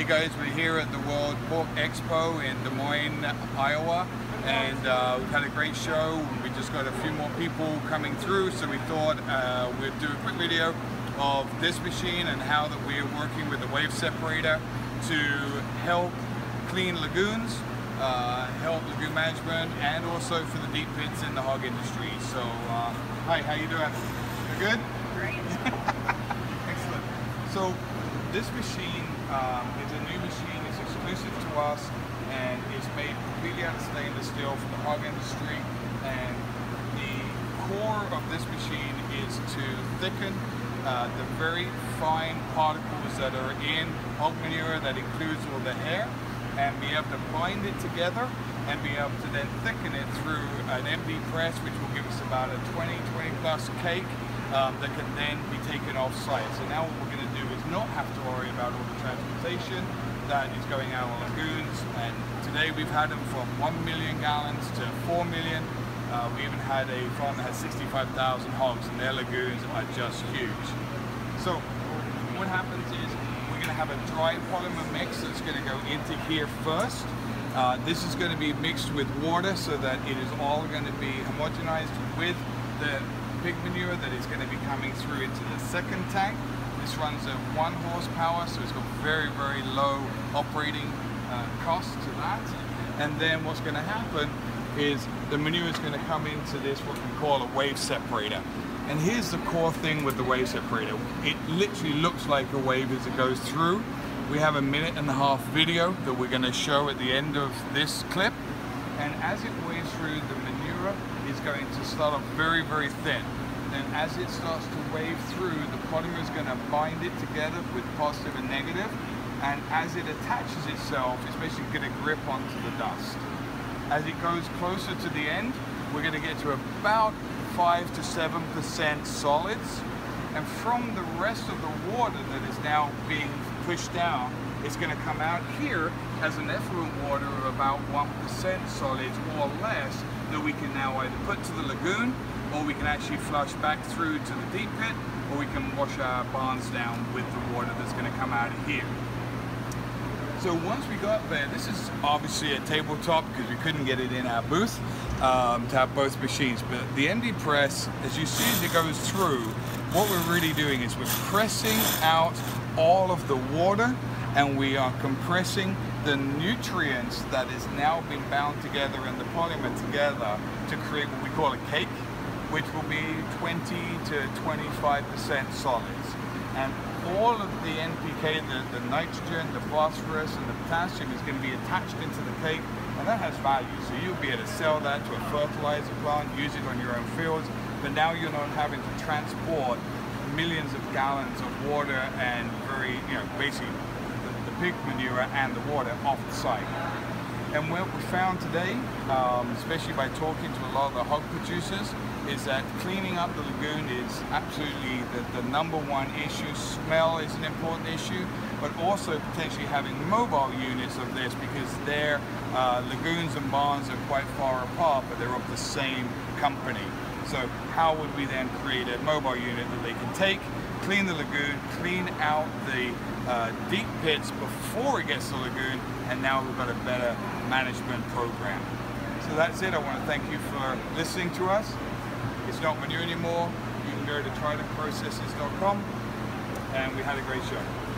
Hey guys, we're here at the World Pork Expo in Des Moines, Iowa, and we've had a great show. We just got a few more people coming through, so we thought we'd do a quick video of this machine and how that we're working with the wave separator to help clean lagoons, help lagoon management, and also for the deep pits in the hog industry. So, hi, how you doing? You good? Great. Excellent. So, this machine is a new machine, it's exclusive to us, and it's made completely out of stainless steel for the hog industry. And the core of this machine is to thicken the very fine particles that are in hog manure, that includes all the hair, and be able to bind it together and be able to then thicken it through an MD press, which will give us about a 20 plus cake that can then be taken off site. So now what we're going to do is not have to worry about all the transportation that is going out on lagoons, and today we've had them from 1 million gallons to 4 million. We even had a farm that has 65,000 hogs, and their lagoons are just huge. So what happens is we're going to have a dry polymer mix that's going to go into here first. This is going to be mixed with water so that it is all going to be homogenized with the pig manure that is going to be coming through into the second tank. This runs at 1 horsepower, so it's got very, very low operating cost to that. And then what's going to happen is the manure is going to come into this, what we call a wave separator. And here's the core thing with the wave separator: it literally looks like a wave as it goes through. We have a 1.5-minute video that we're going to show at the end of this clip, and as it waves through, the manure is going to start off very, very thin. Then as it starts to wave through, the polymer is going to bind it together with positive and negative, and as it attaches itself, it's basically going to grip onto the dust. As it goes closer to the end, we're going to get to about 5 to 7% solids, and from the rest of the water that is now being pushed down, it's going to come out here as an effluent water of about 1% solids or less, that we can now either put to the lagoon, or we can actually flush back through to the deep pit, or we can wash our barns down with the water that's going to come out of here. So once we got there, this is obviously a tabletop because we couldn't get it in our booth to have both machines, but the MD press, as you see as it goes through, what we're really doing is we're pressing out all of the water, and we are compressing the nutrients that is now being bound together and the polymer together to create what we call a cake, which will be 20 to 25% solids. And all of the NPK, the nitrogen, the phosphorus, and the potassium is going to be attached into the cake, and that has value. So you'll be able to sell that to a fertilizer plant, use it on your own fields, but now you're not having to transport millions of gallons of water and basically the pig manure and the water off the site. And what we found today, especially by talking to a lot of the hog producers, is that cleaning up the lagoon is absolutely the #1 issue. Smell is an important issue, but also potentially having mobile units of this, because their lagoons and barns are quite far apart, but they're of the same company. So how would we then create a mobile unit that they can take, clean the lagoon, clean out the deep pits before it gets to the lagoon, and now we've got a better management program. So that's it. I want to thank you for listening to us. It's not manure anymore. You can go to tridenttnz.com, and we had a great show.